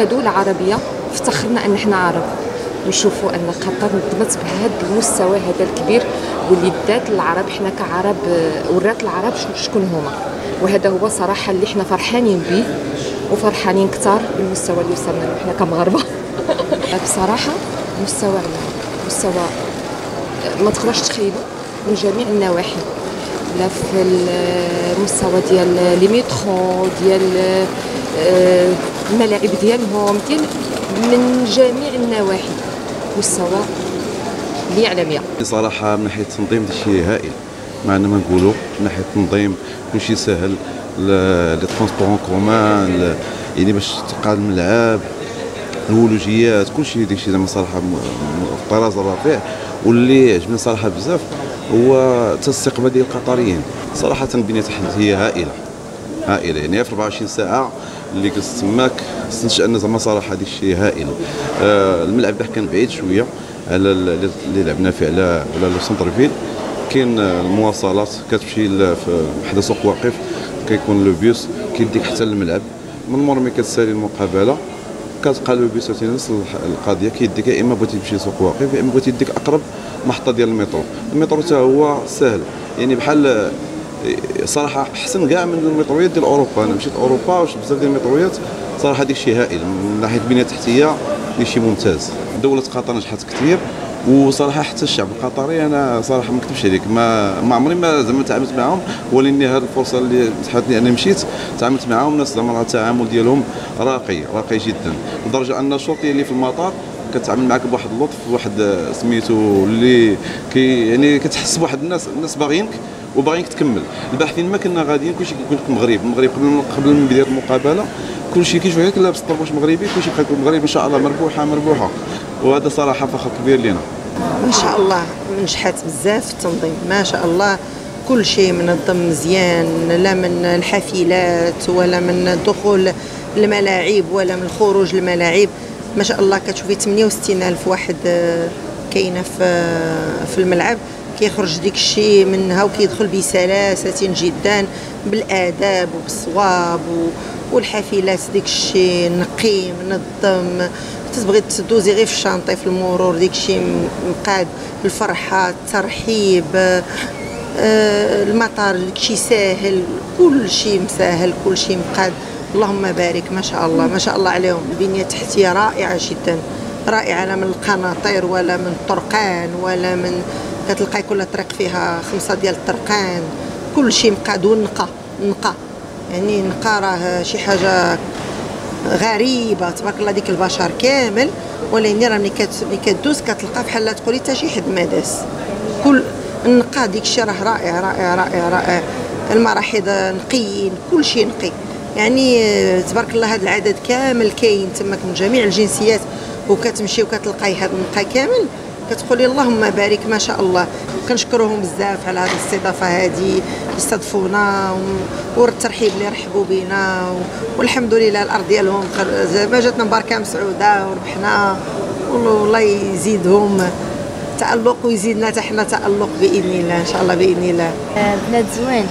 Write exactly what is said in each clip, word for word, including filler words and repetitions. كدولة عربية افتخرنا أن احنا عرب، نشوفوا أن قطر نضمت بهذا المستوى هذا الكبير، واللي دات العرب احنا كعرب ورات العرب شكون هما، وهذا هو صراحة اللي احنا فرحانين به وفرحانين كثار بالمستوى اللي وصلنا له احنا كمغاربة. بصراحة مستوى عالي، مستوى ما تقدرش تخيله من جميع النواحي، لا في المستوى ديال لي ميترو، ديال الملاعب ديالهم، ديال من جميع النواحي مستوى اللي يعلميه. بصراحة من ناحية التنظيم داكشي هائل، معنا ما نقولو من ناحية التنظيم كلشي ساهل، لي ترونسبور كومان، يعني باش تلقى الملعب، الولوجيات، كلشي داكشي زعما صراحة بطراز الرفيع. واللي عجبني صراحة بزاف هو تستقبال ديال القطريين، صراحة بنية تحتية هائلة هائلة، يعني في أربعة وعشرين ساعة اللي جلست تماك حسيت أن زعما صراحة هذا الشيء هائل. آه الملعب باه كان بعيد شوية على اللي لعبنا فيه على على لو سونتر فيل، كاين المواصلات كتمشي حدا سوق واقف كيكون لو بيوس كيديك حتى للملعب، من مور مي كتسالي المقابلة كتلقى لو بيوس تينص القضية كيديك، يا إما بغيتي تمشي لسوق واقف يا إما بغيتي يديك أقرب محطة ديال المترو. المترو حتى هو سهل، يعني بحال صراحة أحسن كاع من المترويات ديال أوروبا. أنا مشيت أوروبا واش بزاف ديال المترويات، صراحة هذاك الشيء هائل من ناحية البنية التحتية، هذاك الشيء ممتاز. دولة قطر نجحت كثير، وصراحة حتى الشعب القطري أنا صراحة ما نكذبش عليك ما ما عمري ما زعما تعاملت معاهم، ولكن هذه الفرصة اللي تحت لي أنا مشيت تعاملت معاهم، ناس زعما راه التعامل ديالهم راقي راقي جدا، لدرجة أن الشرطي اللي في المطار كتعامل معاك بواحد اللطف، واحد سميتو اللي كي يعني كتحس بواحد الناس الناس باغيينك وباغيينك تكمل. الباحثين ما كنا غاديين كلشي كيقول لك المغرب المغرب قبل قبل من بدايه المقابله كلشي كيشوف لك لابس طربوش مغربي، كلشي بقى المغرب ان شاء الله مربوحه مربوحه، وهذا صراحه فخر كبير لينا. ان شاء الله نجحت بزاف في التنظيم، ما شاء الله كل شيء منظم مزيان، لا من الحافلات ولا من دخول الملاعب ولا من خروج الملاعب، ما شاء الله كتشوفي ثمانية وستين ألف واحد كاينه في في الملعب، كيخرج ديك الشيء منها وكيدخل بسلاسه جدا بالاداب وبالصواب، والحافلات ديك الشيء نقي منظم، تبغي تدوزي غير في الشانطي في المرور ديك الشيء مقاد، الفرحه الترحيب، المطار ديك الشيء ساهل، كل شيء مساهل، كل شيء مقاد، اللهم بارك. ما شاء الله ما شاء الله عليهم، البنيه التحتيه رائعه جدا رائعه، لا من القناطير ولا من الطرقان ولا من كتلقاي كل طريق فيها خمسه ديال الطرقان، كل شيء مقاد، والنقى النقى يعني النقى راه شي حاجه غريبه تبارك الله، ديك البشر كامل، ولكن راه ملي كدوز كتلقى بحال تقولي حتى شي حد ما داس، كل النقى ديك الشيء راه رائع رائع رائع رائع، المراحيض نقيين، كل شيء نقي، يعني تبارك الله هذا العدد كامل كاين تماك من جميع الجنسيات، وكتمشي وكتلقاي هذا النقا كامل كتقولي اللهم بارك. ما شاء الله كنشكرهم بزاف على هذه الاستضافه هذه، استضفونا والترحيب اللي رحبوا بنا، والحمد لله الارض ديالهم زعما جاتنا مباركه مسعوده وربحنا، والله يزيدهم تالق ويزيدنا حتى حنا تالق باذن الله، ان شاء الله باذن الله. بلاد زوين،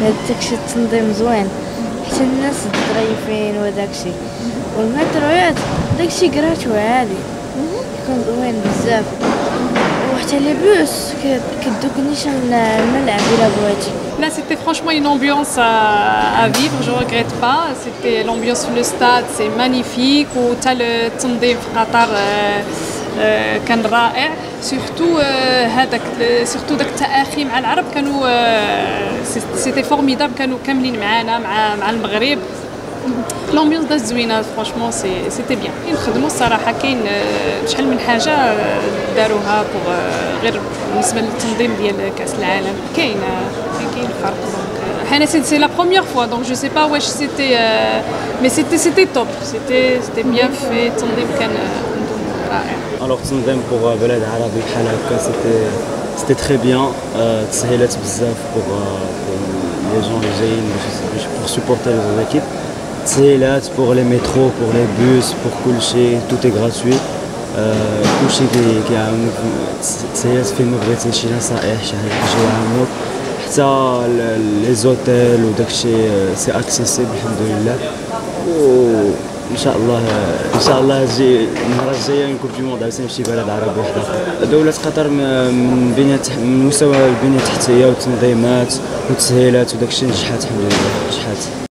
بلاد داكشي التنظيم زوين، حتى الناس ظريفين وداكشي، والمترويات داكشي كراتو عادي كان زوين بزاف، وحتى لي بوس كدوكني شان الملعب الا بغيتي. لا c'était franchement une ambiance à vivre, je regrette pas, c'était l'ambiance sur le stade, c'est magnifique، وتا التنظيم في قطر كان رائع، سورتو هذاك سورتو داك التآخي مع العرب كانوا سيتي فورميدابل، كانوا كاملين معانا مع مع المغرب، لومبيونس داز زوينه فرانشمون سي سيتي بيان. كنخدموا الصراحه كاين شحال من حاجه داروها بوغ غير بالنسبه للتنظيم ديال كاس العالم، كاين كاين فرق دونك حنا سي سي لا بروميير فوا دونك جو سي با واش سيتي مي سيتي سيتي توب، سيتي سيتي بيان في التنظيم كان رائع. الوغ التنظيم بوغ بلاد عربي بحال هكا سيتي سيتي تري بيان، تسهيلات بزاف بوغ لي جون لي جايين باش بوغ سوبورتي لي زيكيب، تسهيلات بوغ لي مترو بوغ لي بوس بوغ كلشي، تو تي غراتوي، كلشي كيعاونوك، تسهيلات فين ما بغيتي، شي نصائح شي حاجه كيعاونوك، حتى لي زوتيل وداكشي سي اكسيسيبل الحمد لله. ان شاء الله ان شاء الله الجي المره الجايه نكون في موضوع سام شي بلد عربي حدا. دوله قطر من بنيه من مستوى البنيه التحتيه والتنظيمات والتسهيلات وداك الشيء نجحات الحمد لله نجحات.